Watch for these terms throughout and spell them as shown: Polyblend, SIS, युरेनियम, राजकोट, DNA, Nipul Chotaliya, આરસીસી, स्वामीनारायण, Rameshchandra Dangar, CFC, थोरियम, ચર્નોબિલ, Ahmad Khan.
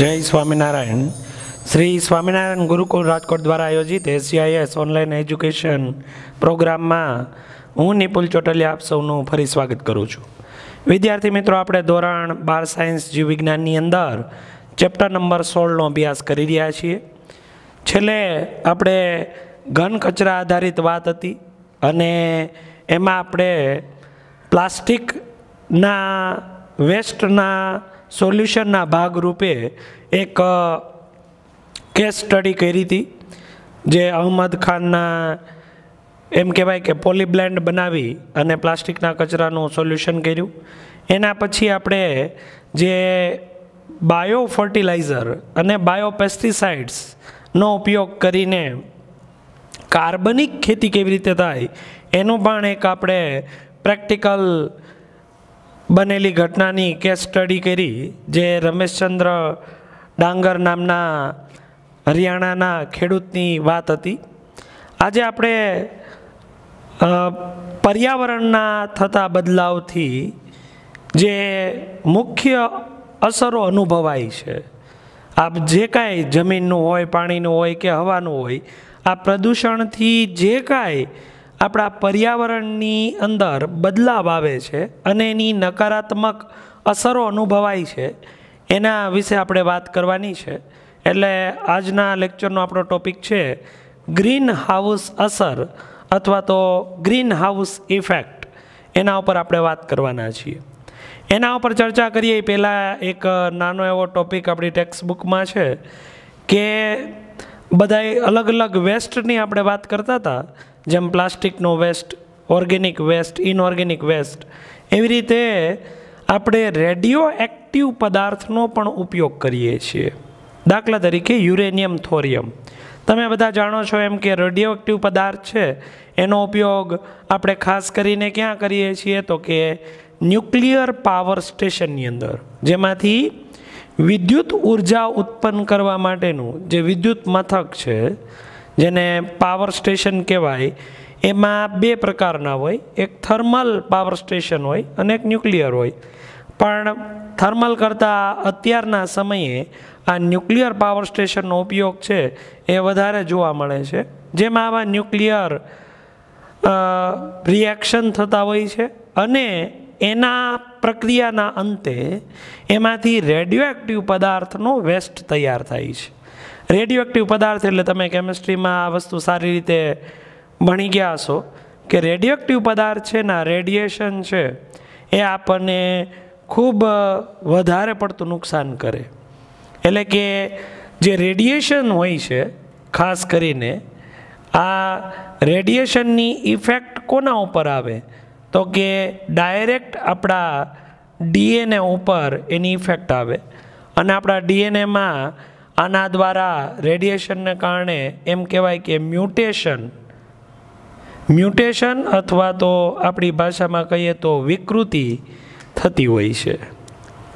जय स्वामीनारायण। श्री स्वामीनारायण गुरुकुल राजकोट द्वारा आयोजित SIS ऑनलाइन एज्युकेशन प्रोग्राम में हूँ निपुल चोटलिया आप सबनु फरी स्वागत करूँ छूँ। विद्यार्थी मित्रों, आपणे धोरण 12 साइंस जीव विज्ञाननी अंदर चैप्टर नंबर 16 नो अभ्यास करी रह्या छीए। छेल्ले आपणे घन कचरा आधारित वात हती अने एमां आपणे प्लास्टिकना वेस्टना सोल्यूशन भाग रूपे एक केस स्टडी करी थी, जे अहमद खान एम कहवाय के पॉलीब्लेंड बनावी अने प्लास्टिकना कचरानो सोल्यूशन कर्यु। एना पछी आपणे जे बायो फर्टिलाइजर अने बायो पेस्टिसाइड्स नो उपयोग करीने कार्बनिक खेती केवी रीते थाय एनो पण एक आपणे प्रेक्टिकल बनेली घटनानी केस स्टडी करी, जे रमेशचंद्र डांगर नामना हरियाणाना खेडूतनी वात हती। आजे आपणे पर्यावरणना थता बदलावथी जे मुख्य असरो अनुभवाई छे, आप जे कांई जमीननुं होय, पाणीनुं होय के हवानुं होय, आ प्रदूषणथी जे कांई आपणा पर्यावरणनी अंदर बदलाव आवे छे अने एनी नकारात्मक असरो अनुभवाई छे, एना विषे आपणे वात करवानी छे। एटले आजना लेक्चरनो आपणो टॉपिक छे ग्रीन हाउस असर अथवा तो ग्रीन हाउस इफेक्ट, एना उपर आपणे वात करवाना छीए। एना उपर चर्चा करीए ए पहेला एक नानो एवो टॉपिक आपणी टेक्स्टबुक मां छे के बधाय अलग अलग वेस्टनी आपणे वात करता हता, जेम प्लास्टिकनो waste, organic waste, inorganic waste, एवी रीते आपणे रेडियो एक्टिव पदार्थनो पण उपयोग करीए छीए। दाखला तरीके युरेनियम, थोरियम, तमे बधा जाणो छो एम के रेडियो एक्टिव पदार्थ छे, एनो उपयोग आपणे खास करीने क्यां करीए छीए तो के न्यूक्लियर पावर स्टेशननी अंदर, जेमांथी विद्युत ऊर्जा उत्पन्न करवा माटेनुं जे विद्युत मथक छे जेने पावर स्टेशन कहेवाय, एमां बे प्रकारना होय, एक थर्मल पावर स्टेशन होय अने एक न्यूक्लियर होय। पण थर्मल करતાં અત્યારના સમયે આ ન્યુક્લિયર પાવર સ્ટેશનનો ઉપયોગ છે એ વધારે જોવા મળે છે, જેમાં આવા ન્યુક્લિયર રિએક્શન થતા હોય છે અને એના પ્રક્રિયાના અંતે એમાંથી રેડિયોએક્ટિવ પદાર્થનો વેસ્ટ તૈયાર થાય છે। રેડિયોએક્ટિવ પદાર્થ એટલે તમે કેમિસ્ટ્રીમાં આ વસ્તુ સારી રીતે ભણી ગયા હશો કે રેડિયોએક્ટિવ પદાર્થ છે ને રેડિયેશન છે એ આપણને ખૂબ વધારે પડતું નુકસાન કરે, એટલે કે જે રેડિયેશન હોય છે ખાસ કરીને આ રેડિયેશનની ઇફેક્ટ કોના ઉપર આવે તો કે ડાયરેક્ટ આપણા DNA ઉપર એની ઇફેક્ટ આવે અને આપણા DNAમાં આના દ્વારા રેડિયેશનને કારણે એમ કહેવાય કે મ્યુટેશન અથવા તો આપણી ભાષામાં કહીએ તો વિકૃતિ થતી હોય છે।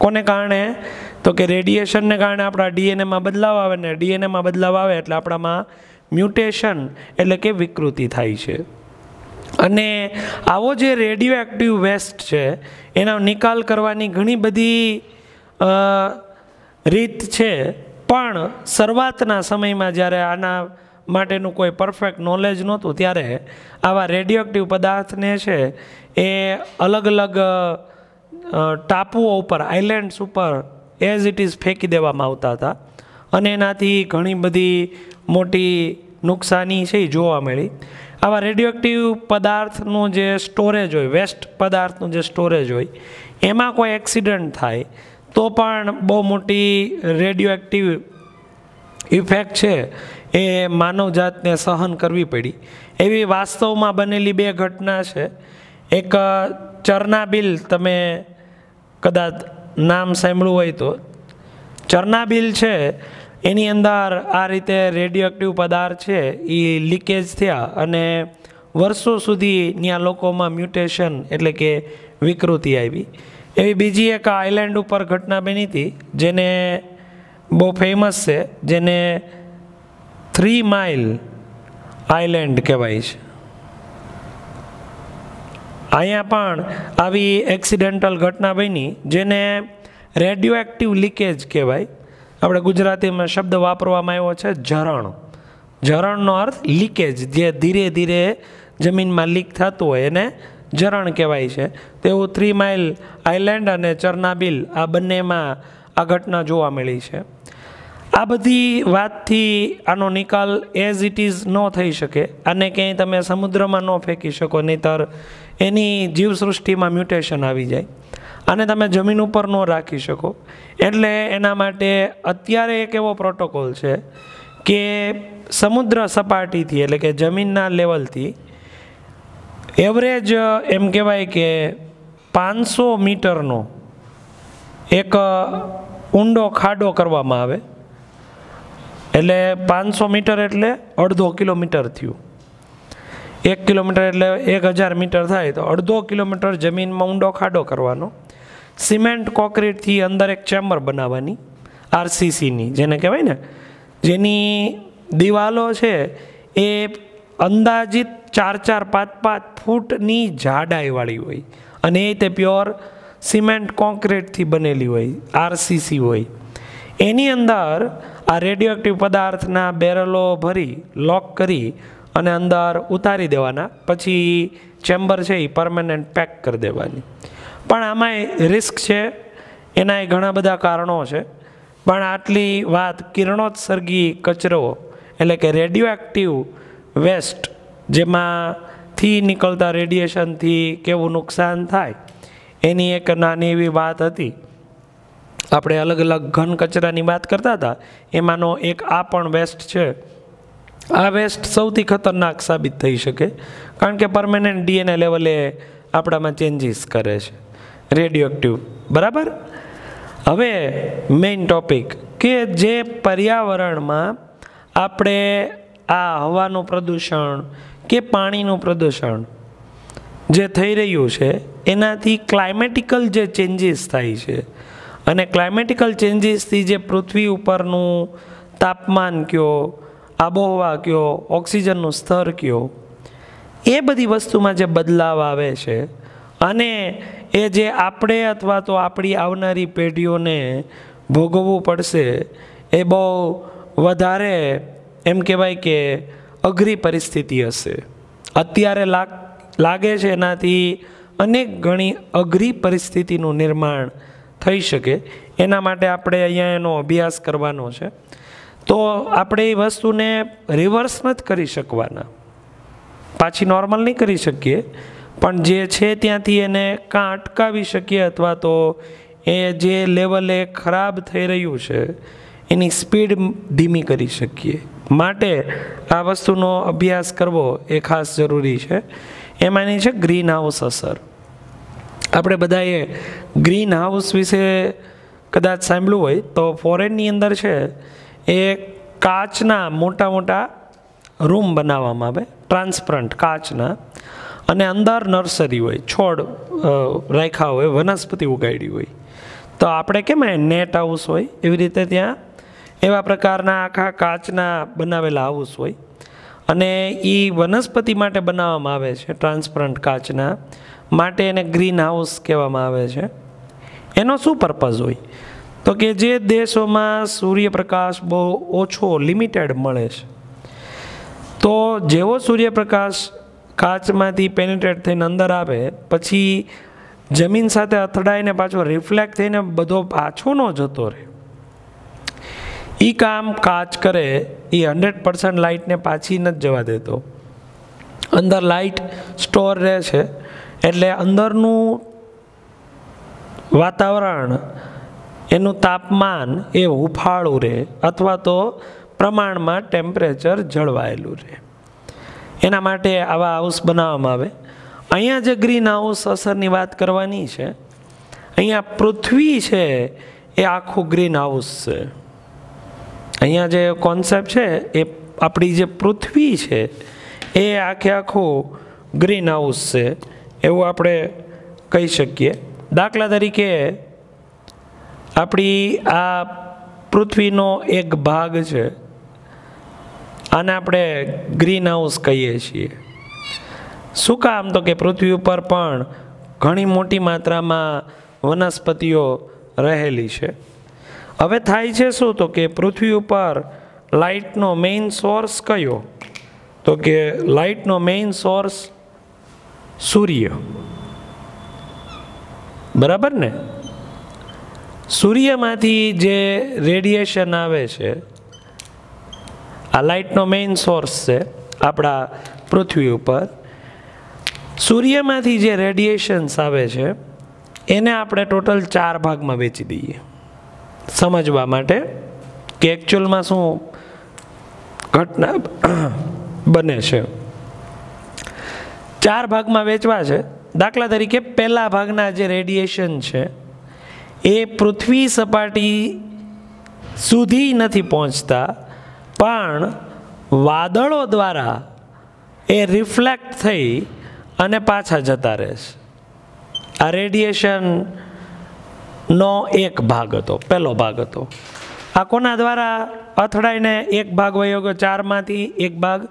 કોને કારણે તો કે રેડિયેશનને કારણે આપણા DNAમાં બદલાવ આવે ને DNAમાં બદલાવ આવે એટલે આપણામાં મ્યુટેશન એટલે કે વિકૃતિ થાય છે અને આવો જે રેડિયો એક્ટિવ વેસ્ટ છે એનો નિકાલ કરવાની ઘણી બધી રીત છે, પણ શરૂઆતના સમયમાં જ્યારે આના માટેનું કોઈ પરફેક્ટ નોલેજ નહોતું ત્યારે આવા રેડિયો એક્ટિવ પદાર્થને છે એ અલગ અલગ ટાપુઓ ઉપર, આઇલેન્ડ્સ ઉપર એઝ ઇટ ઇઝ ફેંકી દેવામાં આવતા હતા અને એનાથી ઘણી બધી મોટી નુકસાની છે એ જોવા મળી। આવા રેડિયોએક્ટિવ પદાર્થનું જે સ્ટોરેજ હોય, વેસ્ટ પદાર્થનું જે સ્ટોરેજ હોય, એમાં કોઈ એક્સિડન્ટ થાય તો પણ બહુ મોટી રેડિયોએક્ટિવ ઇફેક્ટ છે એ માનવજાતને સહન કરવી પડી। એવી વાસ્તવમાં બનેલી બે ઘટના છે, એક ચર્નોબિલ, તમે કદાચ નામ સાંભળ્યું હોય તો, ચર્નોબિલ છે એની અંદર આ રીતે રેડિયોએક્ટિવ પદાર્થ છે એ લીકેજ થયા અને વર્ષો સુધી ત્યાં લોકોમાં મ્યુટેશન એટલે કે વિકૃતિ આવી। એવી બીજી એક આઇલેન્ડ ઉપર ઘટના બની હતી જેને બહુ ફેમસ છે, જેને 3 માઇલ આઇલેન્ડ કહેવાય છે। અહીંયા પણ આવી એક્સિડેન્ટલ ઘટના બની જેને રેડિયોએક્ટિવ લીકેજ કહેવાય। આપણે ગુજરાતીમાં શબ્દ વાપરવામાં આવ્યો છે ઝરણ. ઝરણનો અર્થ લીકેજ, જે ધીરે ધીરે જમીનમાં લીક થતું હોય એને ઝરણ કહેવાય છે. તો એવું થ્રી માઇલ આઇલેન્ડ અને ચેર્નોબિલ આ બંનેમાં આ ઘટના જોવા મળી છે. આ બધી વાતથી આનો નિકાલ એઝ ઇટ ઇઝ ન થઈ શકે. આને ક્યાંય તમે સમુદ્રમાં ન ફેંકી શકો, નહીંતર એની જીવસૃષ્ટિમાં મ્યુટેશન આવી જાય. આને તમે જમીન ઉપર ન રાખી શકો. એટલે એના માટે અત્યારે એક એવો પ્રોટોકોલ છે કે સમુદ્ર સપાટીથી એટલે કે જમીનના લેવલથી એવરેજ એમ કહેવાય કે 500 મીટરનો એક ઊંડો ખાડો કરવામાં આવે. એટલે 500 મીટર એટલે 1.5 કિલોમીટર થયું. 1 કિલોમીટર એટલે 1000 મીટર થાય, તો 1.5 કિલોમીટર જમીનમાં ઊંડો ખાડો કરવાનો. સિમેન્ટ કોંક્રીટથી અંદર એક ચેમ્બર બનાવવાની આરસીસીની, જેને કહેવાય ને, જેની દિવાલો છે એ અંદાજિત 4-4, 5-5 ફૂટની જાડાઈવાળી હોય અને એ તે પ્યોર સિમેન્ટ કોંક્રીટથી બનેલી હોય, આરસીસી હોય. એની અંદર આ રેડિયોએક્ટિવ પદાર્થના બેરલો ભરી લોક કરી અને અંદર ઉતારી દેવાના. પછી ચેમ્બર છે એ પરમેનન્ટ પેક કરી દેવાની. પણ આમાંય રિસ્ક છે, એનાય ઘણા બધા કારણો છે. પણ આટલી વાત કિરણોત્સર્ગી કચરો એટલે કે રેડિયોએક્ટિવ વેસ્ટ, જેમાંથી નીકળતા રેડિયેશનથી કેવું નુકસાન થાય એની એક નાની એવી વાત હતી. આપણે અલગ અલગ ઘન કચરાની વાત કરતા હતા, એમાંનો એક આ પણ વેસ્ટ છે. આ વેસ્ટ સૌથી ખતરનાક સાબિત થઈ શકે, કારણ કે પરમેનન્ટ ડીએનએ લેવલે આપણામાં ચેન્જીસ કરે છે રેડિયોએક્ટિવ. બરાબર. હવે મેઇન ટોપિક કે જે પર્યાવરણમાં આપણે આ હવાનું પ્રદૂષણ કે પાણીનું પ્રદૂષણ જે થઈ રહ્યું છે એનાથી ક્લાઇમેટિકલ જે ચેન્જીસ થાય છે, અને ક્લાઇમેટિકલ ચેન્જીસથી જે પૃથ્વી ઉપરનું તાપમાન કયો, આબોહવા કયો, ઓક્સિજનનું સ્તર કયો, એ બધી વસ્તુમાં જે બદલાવ આવે છે અને એ જે આપણે અથવા તો આપણી આવનારી પેઢીઓને ભોગવવું પડશે એ બહુ વધારે એમ કહેવાય કે અઘરી પરિસ્થિતિ હશે. અત્યારે લાગે છે એનાથી અનેક ઘણી અઘરી પરિસ્થિતિનું નિર્માણ થઈ શકે. એના માટે આપણે અહીંયા એનો અભ્યાસ કરવાનો છે. તો આપણે એ વસ્તુને રિવર્સ નથી કરી શકવાના, પાછી નોર્મલ નહીં કરી શકીએ, પણ જે છે ત્યાંથી એને કાં અટકાવી શકીએ અથવા તો એ જે લેવલે ખરાબ થઈ રહ્યું છે એની સ્પીડ ધીમી કરી શકીએ. માટે આ વસ્તુનો અભ્યાસ કરવો એ ખાસ જરૂરી છે. એમાંની છે ગ્રીન હાઉસ અસર. આપણે બધાએ ગ્રીન હાઉસ વિશે કદાચ સાંભળ્યું હોય. તો ફોરેનની અંદર છે એ કાચના મોટા મોટા રૂમ બનાવવામાં આવે, ટ્રાન્સપરન્ટ કાચના, અને અંદર નર્સરી હોય, છોડ રાખ્યા હોય, વનસ્પતિ ઉગાડી હોય. તો આપણે કેમ નેટ હાઉસ હોય એવી રીતે ત્યાં એવા પ્રકારના આખા કાચના બનાવેલા હાઉસ હોય, અને એ વનસ્પતિ માટે બનાવવામાં આવે છે ટ્રાન્સપરન્ટ કાચના, માટે એને ગ્રીન હાઉસ કહેવામાં આવે છે. એનો શું પર્પઝ હોય તો કે જે દેશોમાં સૂર્યપ્રકાશ બહુ ઓછો લિમિટેડ મળે છે, તો જેવો સૂર્યપ્રકાશ કાચમાંથી પેનિટ્રેટ થઈને અંદર આવે પછી જમીન સાથે અથડાઈને પાછો રિફ્લેક્ટ થઈને બધો પાછો ન જતો રહે, એ કામ કાચ કરે. એ 100% લાઇટને પાછી નથી જવા દેતો, અંદર લાઇટ સ્ટોર રહે છે. એટલે અંદરનું વાતાવરણ એનું તાપમાન એ હુંફાળું રહે અથવા તો પ્રમાણમાં ટેમ્પરેચર જળવાયેલું રહે. એના માટે આવા હાઉસ બનાવવામાં આવે. અહીંયા જે ગ્રીન હાઉસ અસરની વાત કરવાની છે, અહીંયા પૃથ્વી છે એ આખું ગ્રીન હાઉસ છે. અહીંયા જે કોન્સેપ્ટ છે એ આપણી જે પૃથ્વી છે એ આખે આખું ગ્રીન હાઉસ છે એવું આપણે કહી શકીએ. દાખલા તરીકે આપણી આ પૃથ્વીનો એક ભાગ છે, આને આપણે ગ્રીન હાઉસ કહીએ છીએ. શું કામ? તો કે પૃથ્વી ઉપર પણ ઘણી મોટી માત્રામાં વનસ્પતિઓ રહેલી છે. હવે થાય છે શું તો કે પૃથ્વી ઉપર લાઇટનો મેઇન સોર્સ કયો તો કે લાઇટનો મેઇન સોર્સ સૂર્ય બરાબર ને સૂર્યમાંથી જે રેડિયેશન આવે છે આ લાઇટનો મેઇન સોર્સ છે આપણા પૃથ્વી ઉપર સૂર્યમાંથી જે રેડિયેશન્સ આવે છે એને આપણે ટોટલ 4 ભાગમાં વેચી દઈએ સમજવા માટે કે એકચ્યુઅલમાં શું ઘટના બને છે 4 ભાગમાં વેચવા છે દાખલા તરીકે પહેલા ભાગના જે રેડિયેશન છે એ પૃથ્વી સપાટી સુધી નથી પહોંચતા પણ વાદળો દ્વારા એ રિફ્લેક્ટ થઈ અને પાછા જતા રહેશે આ રેડિયેશનનો એક ભાગ હતો પહેલો ભાગ હતો આ કોના દ્વારા અથડાઈને એક ભાગ વયો ગયો 4માંથી એક ભાગ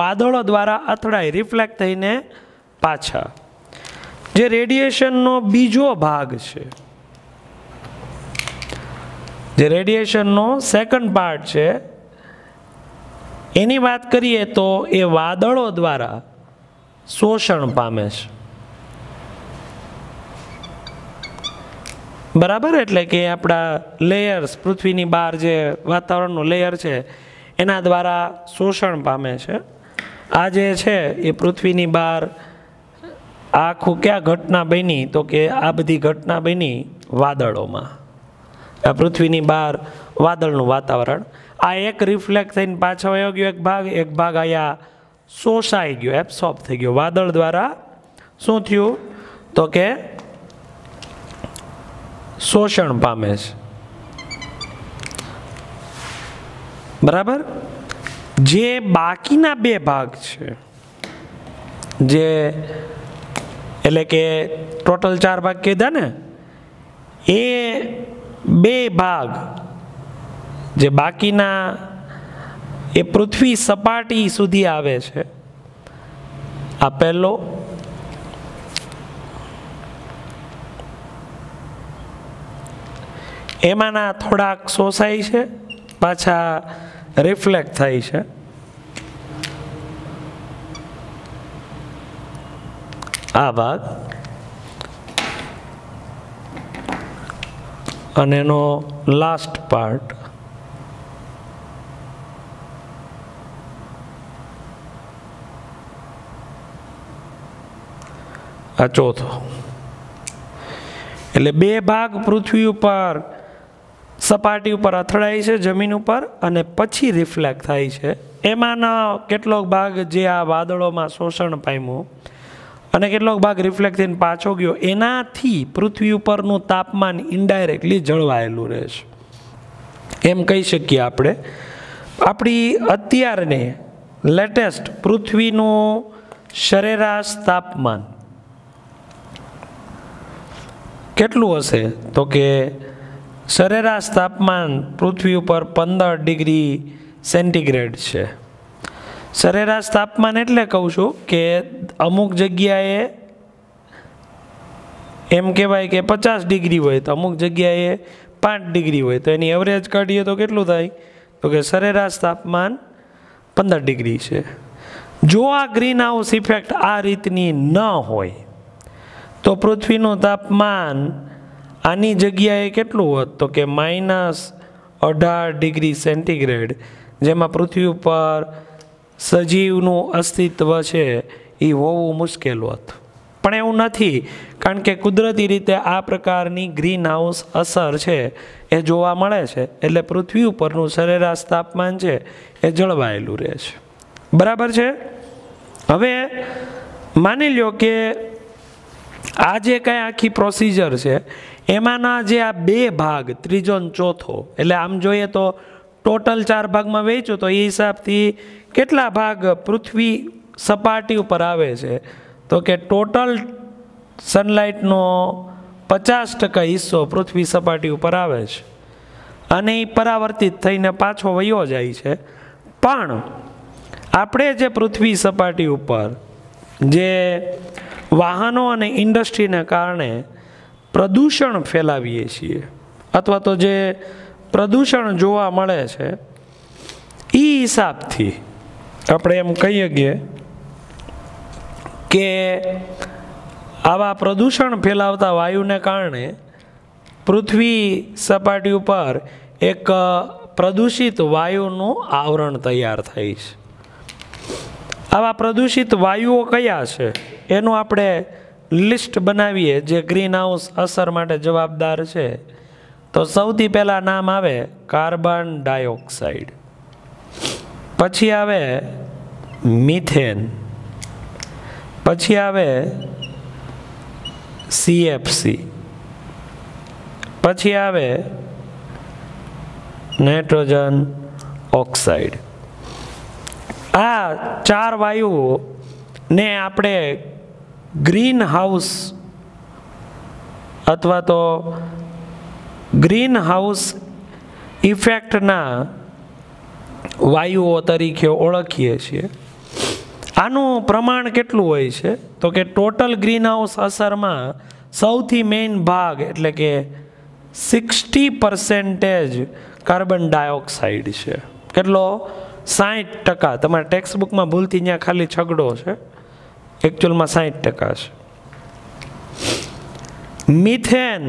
વાદળો દ્વારા અથડાઈ રિફ્લેક્ટ થઈને પાછા જે રેડિયેશનનો બીજો ભાગ છે જે રેડિયેશનનો સેકન્ડ પાર્ટ છે એની વાત કરીએ તો એ વાદળો દ્વારા શોષણ પામે છે બરાબર એટલે કે આપણા લેયર્સ પૃથ્વીની બહાર જે વાતાવરણનું લેયર છે એના દ્વારા શોષણ પામે છે આ જે છે એ પૃથ્વીની બહાર આખું ક્યાં ઘટના બની તો કે આ બધી ઘટના બની વાદળોમાં આ પૃથ્વીની બહાર વાદળનું વાતાવરણ આ એક રિફ્લેક્ટ થઈને પાછો વયો ગયો એક ભાગ આયા શોષાઈ ગયો એબ્સોર્બ થઈ ગયો વાદળ દ્વારા શું થયું તો કે શોષણ પામે છે બરાબર જે બાકીના 2 ભાગ છે જે એટલે કે ટોટલ 4 ભાગ કીધા ને એ 2 ભાગ જે બાકીના એ પૃથ્વી સપાટી સુધી આવે છે આ પહેલો એમાંના થોડાક શોષાય છે પાછા રિફ્લેક્ટ થાય છે આ ભાગ અને એનો લાસ્ટ પાર્ટ આ ચોથો એટલે 2 ભાગ પૃથ્વી ઉપર સપાટી ઉપર અથડાય છે જમીન ઉપર અને પછી રિફ્લેક્ટ થાય છે એમાંનો કેટલોક ભાગ જે આ વાદળોમાં શોષણ પામ્યું અને કેટલોક ભાગ રિફ્લેક્ટ થઈને પાછો ગયો એનાથી પૃથ્વી ઉપરનું તાપમાન ઇનડાયરેક્ટલી જળવાયેલું રહેશે એમ કહી શકીએ આપણે આપણી અત્યારને લેટેસ્ટ પૃથ્વીનું સરેરાશ તાપમાન કેટલું હશે તો કે સરેરાશ તાપમાન પૃથ્વી ઉપર 15 ડિગ્રી સેન્ટીગ્રેડ છે સરેરાશ તાપમાન એટલે કહું છું કે અમુક જગ્યાએ એમ કહેવાય કે 50 ડિગ્રી હોય તો અમુક જગ્યાએ 5 ડિગ્રી હોય તો એની એવરેજ કાઢીએ તો કેટલું થાય તો કે સરેરાશ તાપમાન 15 ડિગ્રી છે જો આ ગ્રીન હાઉસ ઇફેક્ટ આ રીતની ન હોય તો પૃથ્વીનું તાપમાન આની જગ્યાએ કેટલું હોત તો કે -18 ડિગ્રી સેન્ટીગ્રેડ જેમાં પૃથ્વી ઉપર સજીવનું અસ્તિત્વ છે એ હોવું મુશ્કેલ હોત પણ એવું નથી કારણ કે કુદરતી રીતે આ પ્રકારની ગ્રીન હાઉસ અસર છે એ જોવા મળે છે એટલે પૃથ્વી ઉપરનું સરેરાશ તાપમાન છે એ જળવાયેલું રહે છે બરાબર છે હવે માની લ્યો કે આ જે કંઈ આખી પ્રોસિજર છે એમાંના જે આ 2 ભાગ ત્રીજો અને ચોથો એટલે આમ જોઈએ તો ટોટલ 4 ભાગમાં વહેંચો તો એ હિસાબથી કેટલા ભાગ પૃથ્વી સપાટી ઉપર આવે છે તો કે ટોટલ સનલાઇટનો 50% હિસ્સો પૃથ્વી સપાટી ઉપર આવે છે અને એ પરાવર્તિત થઈને પાછો વયો જાય છે પણ આપણે જે પૃથ્વી સપાટી ઉપર જે વાહનો અને ઇન્ડસ્ટ્રીને કારણે પ્રદૂષણ ફેલાવીએ છીએ અથવા તો જે प्रदूषण जोवा मळे छे ई हिसाबथी आपणे एम कही सकीए के आवा प्रदूषण फैलावता वायुने कारणे पृथ्वी सपाटी पर एक प्रदूषित वायुनु आवरण तैयार थाय छे। आवा प्रदूषित वायुओ कया छे एनु आपणे लिस्ट बनावीए जे ग्रीनहाउस असर माटे जवाबदार छे। तो सौथी पहला नाम आवे कार्बन डाइऑक्साइड, पछी आवे मीथेन, पछी आवे CFC, पछी आवे नाइट्रोजन ऑक्साइड। आ चार वायुओं ने आपणे ग्रीन हाउस अथवा तो ग्रीन हाउस इफेक्ट ना वायुओ तरीके ओळखीए छीए। आनु प्रमाण केटलुं होय छे तो के टोटल ग्रीन हाउस असर में सौथी मेन भाग एटले के 60% कार्बन डाइऑक्साइड छे। केटलो 60%। तमारा टेक्स्टबुक में भूलथी न्या खाली छगड़ो छे, एक्चुअल में 60% छे। मीथेन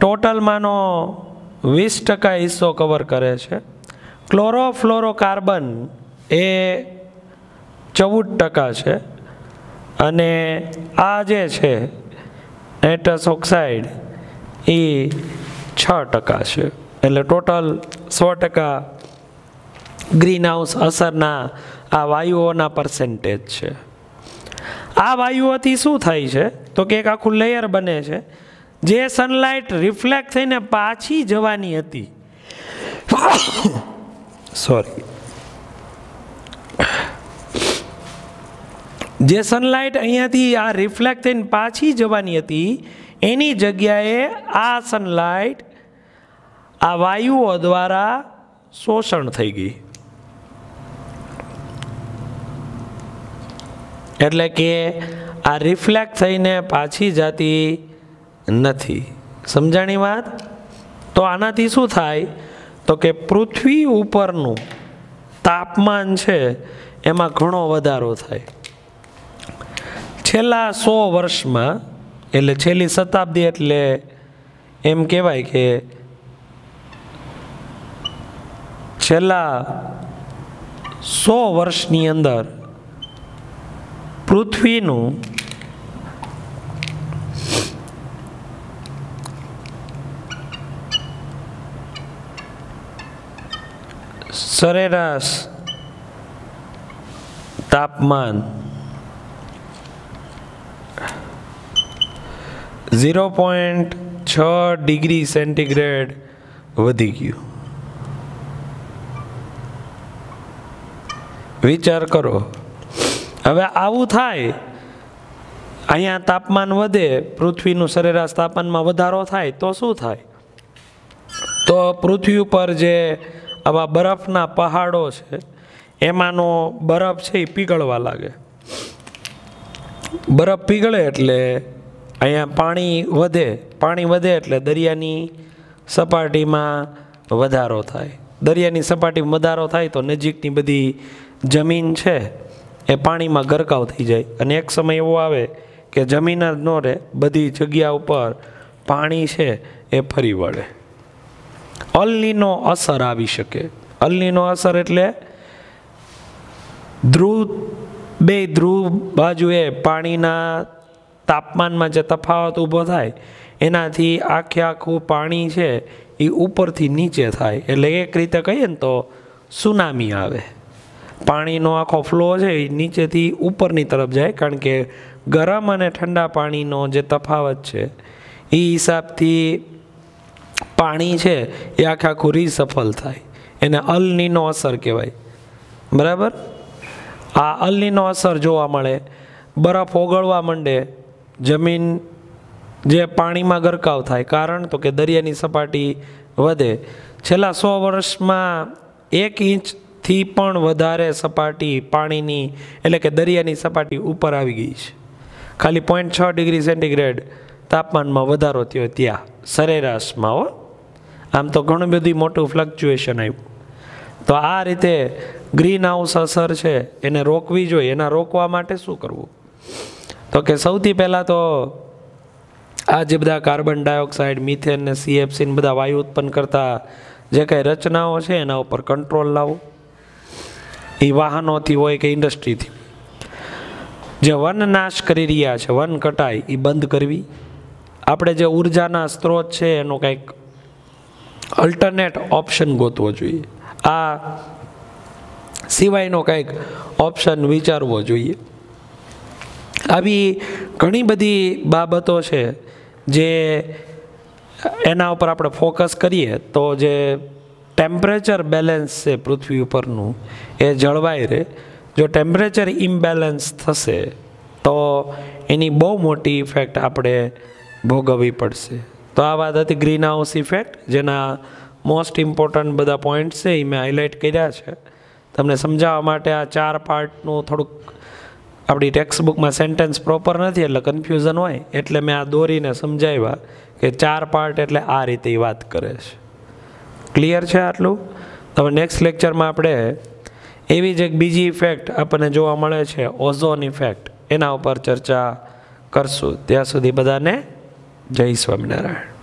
टोटल मानो 20% हिस्सो कवर करे छे। क्लोरोफ्लोरोकार्बन ए 14% है अने आजे है नाइट्रस ऑक्साइड ए 6% है। एटले टोटल 100% ग्रीनहाउस असरना आ वायुओना परसेंटेज है। आ वायुओथी शुं थाय छे तो के एक आखुं लेयर बने छे जे सनलाइट रिफ्लेक्ट थईने पाછી जवानी हती। सॉरी, जे सनलाइट अहींयाथी आ रिफ्लेक्ट थईने पाછી जवानी हती एनी जग्याए आ सनलाइट आ वायुओ द्वारा शोषण थई गई। एटले के आ रिफ्लेक्ट थईने पाછી जाती नहीं। समझाणी बात? तो आनाथी शुं थाय तो के पृथ्वी उपरनुं तापमान छे एमां घणो वधारो थाय। छेल्ला 100 वर्ष में एटले छेल्ली शताब्दी एटले एम कहेवाय के छेल्ला 100 वर्षनी अंदर पृथ्वीनुं सरेराश तापमान 0.6 डिग्री सेंटीग्रेड वधी गयुं। विचार करो, हवे आवुं थाय, अहींया तापमान वधे, पृथ्वीनुं सरेराश तापमानमां वधारो थाय तो शुं थाय? तो पृथ्वी पर जे आवा बरफना पहाड़ो छे एमानो बरफ छे पीगळवा लागे। बरफ पीगळे एटले अहींया पाणी वधे, पाणी वधे एटले दरियानी सपाटीमां वधारो थाय। दरियानी सपाटीमां वधारो थाय तो नजीकनी बधी जमीन छे ए पाणीमां गरकाव थई जाय अने एक समय एवो आवे के जमीन ज न रहे, बधी जग्या उपर पाणी छे ए फरी वळे। एल नीनो असर आवी शके। एल नीनो असर एटले ध्रुव बे ध्रुव बाजुए पाणीना तापमानमां जे तफावत ऊभो थाय एनाथी आखे आखुं पाणी छे ए उपरथी नीचे थाय। एटले एक रीते कहीए ने तो सुनामी आवे। पाणीनो आखो फ्लो छे ए नीचेथी उपरनी तरफ जाय कारण के गरम अने ठंडा पाणीनो जे तफावत छे ए हिसाबथी पाणी छे ए आखे आखुं रिसफल थाय। एने एल नीनो असर कहेवाय, बराबर? आ एल नीनो असर जोवा मळे। बरफ ओगळवा मंडे, जमीन जे पाणीमां गरकाव थाय कारण तो के दरियानी सपाटी वधे। छेल्ला 100 वर्षमां 1 इंचथी पण वधारे सपाटी पाणीनी एटले के दरियानी सपाटी उपर आवी गई छे। खाली 0.6 डिग्री सेंटीग्रेड तापमानमां वधारो थयो त्या सरेराशमां। આમ તો ઘણું બધી મોટું ફ્લક્ચ્યુએશન આવ્યું. તો આ રીતે ગ્રીન હાઉસ અસર છે એને રોકવી જોઈએ. એના રોકવા માટે શું કરવું? તો કે સૌથી પહેલાં તો આ જે બધા કાર્બન ડાયોક્સાઇડ, મિથેન ને CFC ને બધા વાયુ ઉત્પન્ન કરતા જે કંઈ રચનાઓ છે એના ઉપર કંટ્રોલ લાવો. એ વાહનોથી હોય કે ઇન્ડસ્ટ્રીથી જે વન નાશ કરી રહ્યા છે, વન કટાઈ, એ બંધ કરવી. આપણે જે ઉર્જાના સ્ત્રોત છે એનો કંઈક અલ્ટરનેટ ઓપ્શન ગોતવો જોઈએ. આ સિવાયનો કંઈક ઓપ્શન વિચારવો જોઈએ. આવી ઘણી બધી બાબતો છે જે એના ઉપર આપણે ફોકસ કરીએ તો જે ટેમ્પરેચર બેલેન્સ છે પૃથ્વી ઉપરનું એ જળવાઈ રહે. જો ટેમ્પરેચર ઇમ્બેલેન્સ થશે તો એની બહુ મોટી ઇફેક્ટ આપણે ભોગવવી પડશે. તો આ વાત હતી ગ્રીન હાઉસ ઇફેક્ટ, જેના મોસ્ટ ઇમ્પોર્ટન્ટ બધા પોઈન્ટ્સ છે એ મેં હાઇલાઇટ કર્યા છે તમને સમજાવવા માટે. આ 4 પાર્ટનું થોડુંક આપણી ટેક્સ્ટબુકમાં સેન્ટેન્સ પ્રોપર નથી એટલે કન્ફ્યુઝન હોય, એટલે મેં આ દોરીને સમજાવ્યા કે 4 પાર્ટ એટલે આ રીતે વાત કરે છે. ક્લિયર છે આટલું? હવે નેક્સ્ટ લેક્ચરમાં આપણે એવી જ એક બીજી ઇફેક્ટ આપણને જોવા મળે છે, ઓઝોન ઇફેક્ટ, એના ઉપર ચર્ચા કરશું. ત્યાં સુધી બધાને જય સ્વામિનારાયણ.